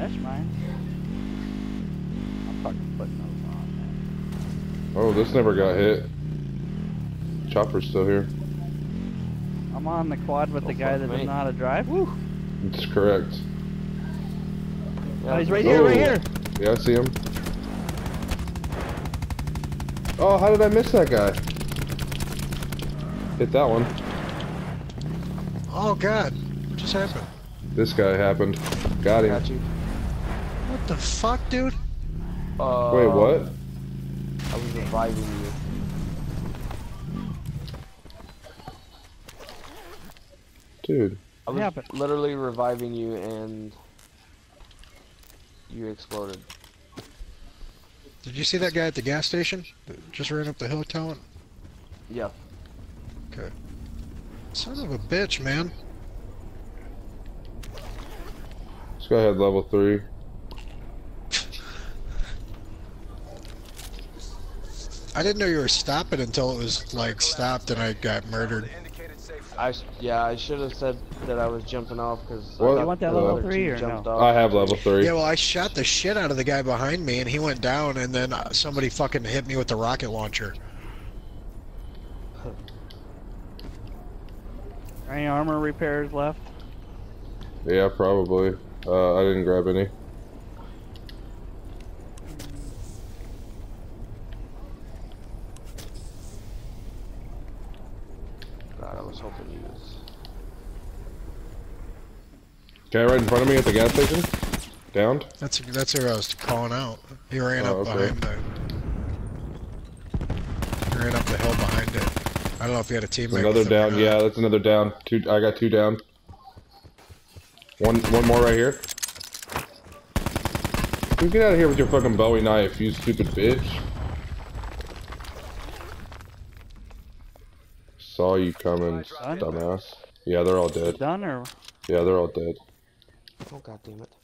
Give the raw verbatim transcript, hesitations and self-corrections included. That's mine. I'm fucking putting those on, man. Oh, this never got hit. Chopper's still here. I'm on the quad with oh, the guy that doesn't know how to drive. Woo! That's correct. Oh, he's right oh. here, right here! Yeah, I see him. Oh, how did I miss that guy? Hit that one. Oh, God. What just happened? This guy happened. Got him. Got you. What the fuck, dude? Uh, Wait, what? I was reviving you. Dude. I was yeah, literally reviving you and you exploded. Did you see that guy at the gas station? Just ran up the hill town? Yeah. Okay. Son of a bitch, man. Let's go ahead, level three. I didn't know you were stopping until it was like stopped and I got murdered. I yeah, I should have said that I was jumping off because I you want that level uh, three or no? Off. I have level three. Yeah, well, I shot the shit out of the guy behind me and he went down, and then somebody fucking hit me with the rocket launcher. Are any armor repairs left? Yeah, probably. Uh, I didn't grab any. God, I was hoping you was... Guy right in front of me at the gas station? Downed? That's that's who I was calling out. He ran oh, up okay. behind the... He ran up the hill behind it. I don't know if he had a teammate. Another down, yeah, that's another down. Two, I got two down. One, one more right here. You get out of here with your fucking Bowie knife, you stupid bitch. Saw you coming, dumbass. Yeah, they're all dead. Done or? Yeah, they're all dead. Oh, God damn it.